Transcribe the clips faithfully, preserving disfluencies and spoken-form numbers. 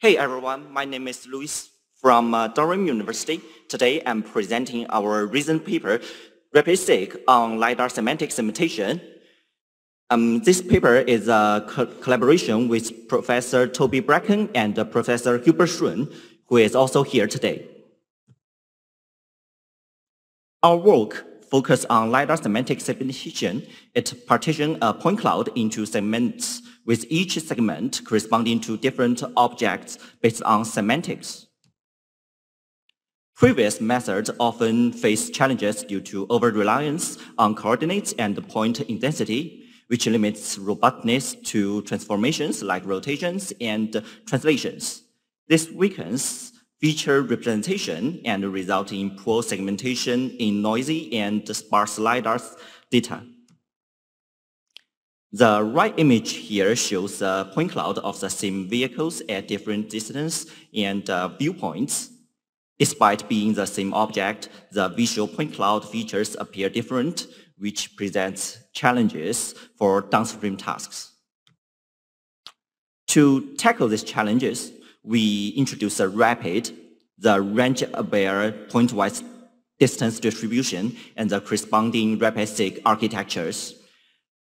Hey everyone, my name is Luis from uh, Durham University. Today I'm presenting our recent paper, RAPiD-Seg on LiDAR semantic segmentation. Um, this paper is a co collaboration with Professor Toby Bracken and uh, Professor Hubert Shum, who is also here today. Our work focused on LiDAR semantic segmentation. It partitioned a point cloud into segments, with each segment corresponding to different objects based on semantics. Previous methods often face challenges due to over-reliance on coordinates and point intensity, which limits robustness to transformations like rotations and translations. This weakens feature representation and resulting in poor segmentation in noisy and sparse LiDAR data. The right image here shows a point cloud of the same vehicles at different distance and uh, viewpoints. Despite being the same object, the visual point cloud features appear different, which presents challenges for downstream tasks. To tackle these challenges, we introduce a RAPiD, the range-aware point-wise distance distribution, and the corresponding RAPiD-Seg architectures.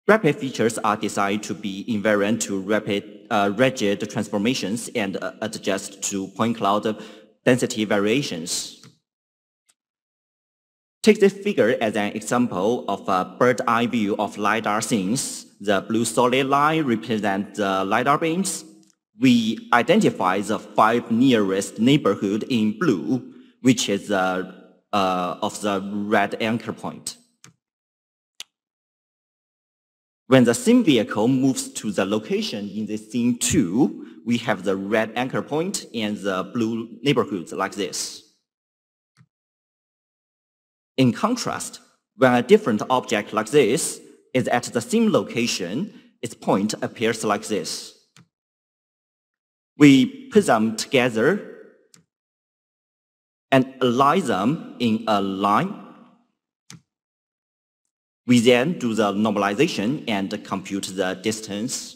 RAPiD features are designed to be invariant to rapid, uh, rigid transformations and uh, adjust to point cloud density variations. Take this figure as an example of a bird's-eye view of LiDAR scenes. The blue solid line represents the LiDAR beams. We identify the five nearest neighborhood in blue, which is uh, uh, of the red anchor point. When the scene vehicle moves to the location in the scene two, we have the red anchor point and the blue neighborhoods like this. In contrast, when a different object like this is at the same location, its point appears like this. We put them together and align them in a line. We then do the normalization and compute the distance.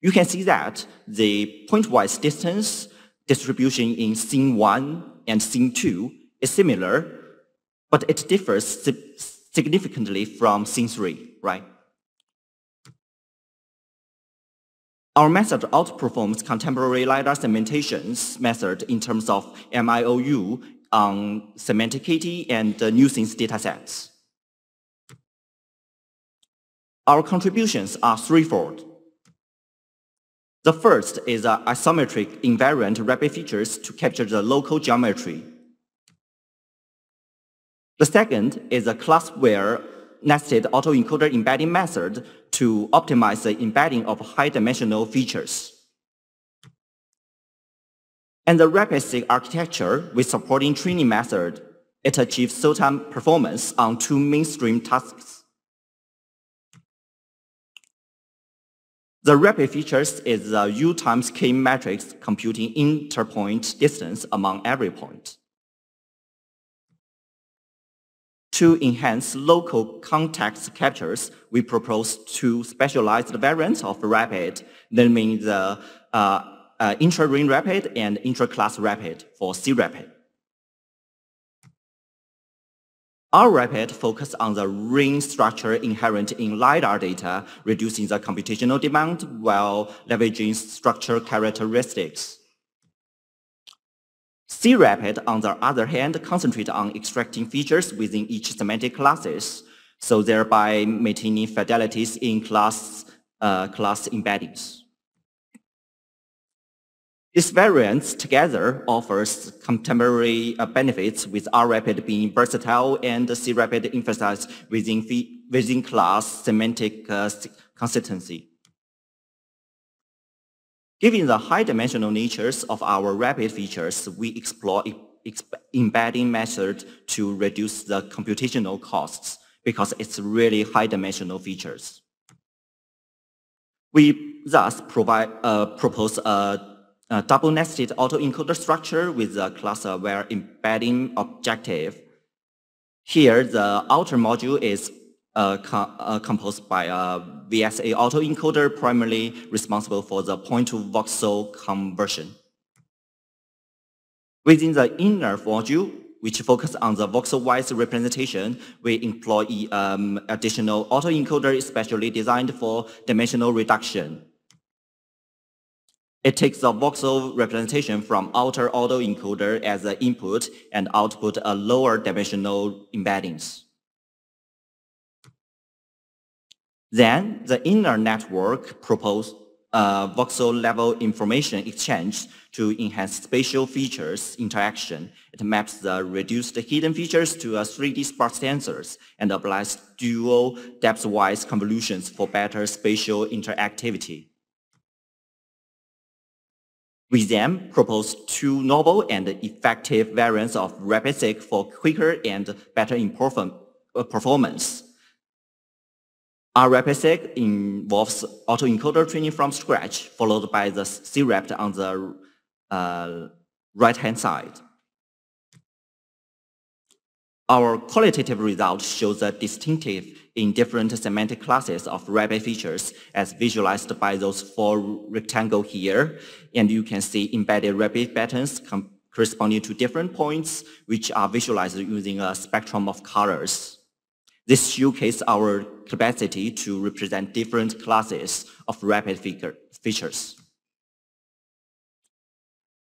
You can see that the point-wise distance distribution in scene one and scene two is similar, but it differs significantly from scene three, right? Our method outperforms contemporary LiDAR segmentations method in terms of mIoU on SemanticKITTI and the nuScenes datasets. Our contributions are threefold. The first is the isometric invariant RAPiD features to capture the local geometry. The second is a classware nested autoencoder embedding method to optimize the embedding of high-dimensional features. And the RAPiD-Seg architecture with supporting training method, it achieves SOTA performance on two mainstream tasks. The RAPiD features is the U times K matrix computing interpoint distance among every point. To enhance local context captures, we propose two specialized variants of RAPiD, namely the uh, Uh, intra-ring RAPiD and intra-class RAPiD for C RAPiD. Our RAPiD focuses on the ring structure inherent in LiDAR data, reducing the computational demand while leveraging structure characteristics. C RAPiD, on the other hand, concentrates on extracting features within each semantic classes, so thereby maintaining fidelities in class, uh, class embeddings. These variants together offers contemporary benefits, with RAPiD being versatile and C RAPiD emphasized within, within class semantic uh, consistency. Given the high-dimensional natures of our RAPiD features, we explore ex embedding methods to reduce the computational costs because it's really high-dimensional features. We thus provide, uh, propose a A double-nested autoencoder structure with a class-aware embedding objective. Here, the outer module is uh, com uh, composed by a V S A autoencoder, primarily responsible for the point-to-voxel conversion. Within the inner module, which focuses on the voxel-wise representation, we employ um, additional autoencoder specially designed for dimensional reduction. It takes the voxel representation from outer autoencoder as an input and output a lower dimensional embeddings. Then the inner network proposed uh, voxel level information exchange to enhance spatial features interaction. It maps the reduced hidden features to a three D sparse sensors and applies dual depth-wise convolutions for better spatial interactivity. We then propose two novel and effective variants of RAPiD-Seg for quicker and better performance. Our RAPiD-Seg involves autoencoder training from scratch, followed by the C RAPT on the uh, right-hand side. Our qualitative results show the distinctive in different semantic classes of RAPiD features as visualized by those four rectangles here. And you can see embedded RAPiD patterns corresponding to different points which are visualized using a spectrum of colors. This showcases our capacity to represent different classes of RAPiD features.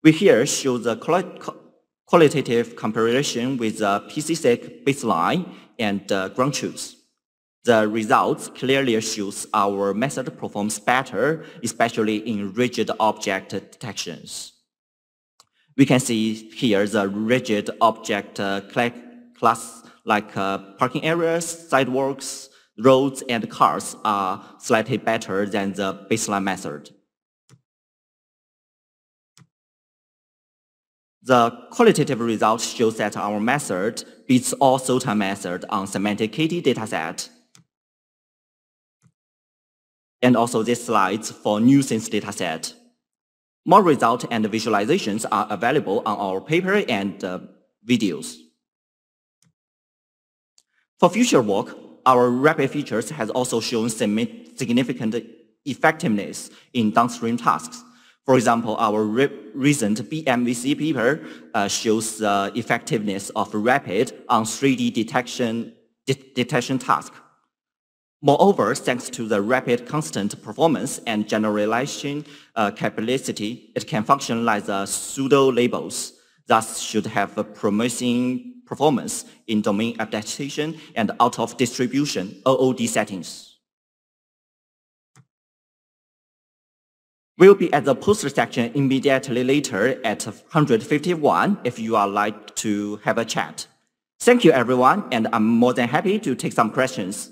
We here show the qualitative comparison with the P C S E C baseline and uh, ground truth. The results clearly shows our method performs better, especially in rigid object detections. We can see here the rigid object uh, class like uh, parking areas, sidewalks, roads, and cars are slightly better than the baseline method. The qualitative result shows that our method beats all SOTA method on SemanticKITTI dataset. And also these slides for nuScenes dataset. More results and visualizations are available on our paper and uh, videos. For future work, our RAPiD features has also shown significant effectiveness in downstream tasks. For example, our re recent B M V C paper uh, shows the uh, effectiveness of RAPiD on three D detection, de detection task. Moreover, thanks to the RAPiD constant performance and generalization uh, capability, it can function like the pseudo-labels, thus should have a promising performance in domain adaptation and out-of-distribution O O D settings. We'll be at the poster section immediately later at one fifty-one if you are like to have a chat. Thank you everyone, and I'm more than happy to take some questions.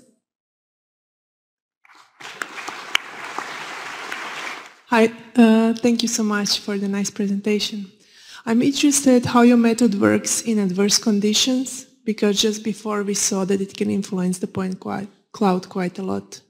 Hi, uh, thank you so much for the nice presentation. I'm interested how your method works in adverse conditions, because just before we saw that it can influence the point cloud quite a lot.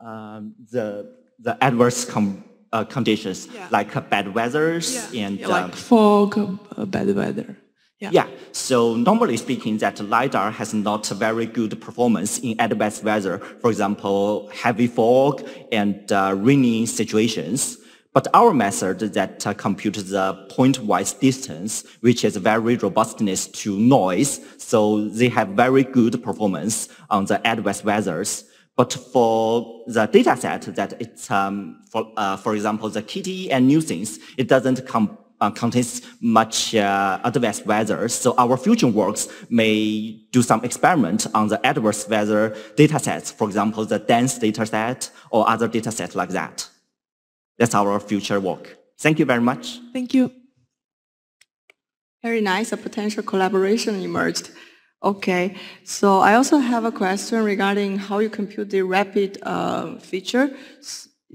Um, the The adverse com uh, conditions, yeah. like uh, bad weathers yeah. and yeah, like um, fog, uh, bad weather. Yeah. yeah. So normally speaking, that LiDAR has not a very good performance in adverse weather. For example, heavy fog and uh, rainy situations. But our method that uh, computes the point-wise distance, which is very robustness to noise, so they have very good performance on the adverse weathers. But for the data set that it's, um, for, uh, for example, the KITTI and nuScenes, it doesn't com uh, contain much uh, adverse weather. So our future works may do some experiment on the adverse weather data sets, for example, the dense data set or other data set like that. That's our future work. Thank you very much. Thank you. Very nice. A potential collaboration emerged. Okay, so I also have a question regarding how you compute the RAPiD uh, feature.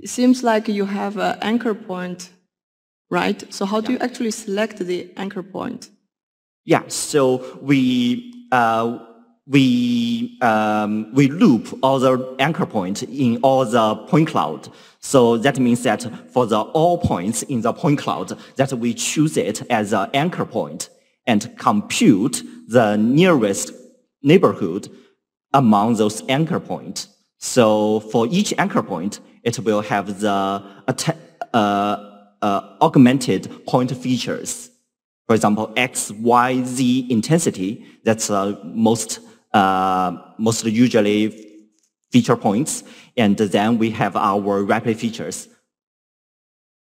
It seems like you have an anchor point, right? So how yeah. do you actually select the anchor point? Yeah, so we uh, we um, we loop all the anchor points in all the point cloud. So that means that for the all points in the point cloud, that we choose it as an anchor point and compute the nearest neighborhood among those anchor points. So for each anchor point, it will have the uh, uh, augmented point features. For example, X, Y, Z intensity, that's uh, most, uh, most usually feature points. And then we have our rapid features.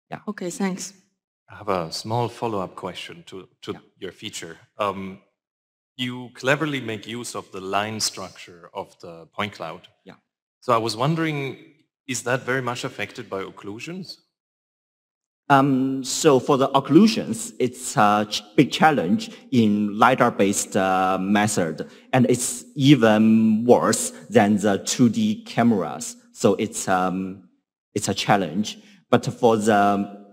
Yeah. Okay, thanks. I have a small follow-up question to, to yeah. your feature. Um, you cleverly make use of the line structure of the point cloud. Yeah. So I was wondering, is that very much affected by occlusions? Um, so for the occlusions, it's a big challenge in LiDAR-based uh, method, and it's even worse than the two D cameras. So it's, um, it's a challenge. But for the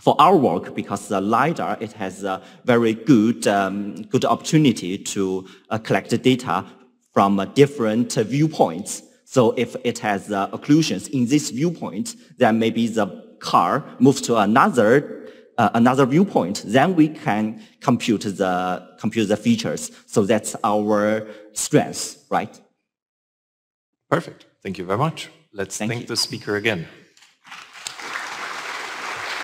For our work, because the LiDAR, it has a very good, um, good opportunity to uh, collect data from uh, different uh, viewpoints. So if it has uh, occlusions in this viewpoint, then maybe the car moves to another, uh, another viewpoint. Then we can compute the, compute the features. So that's our strength, right? Perfect. Thank you very much. Let's thank, thank the speaker again.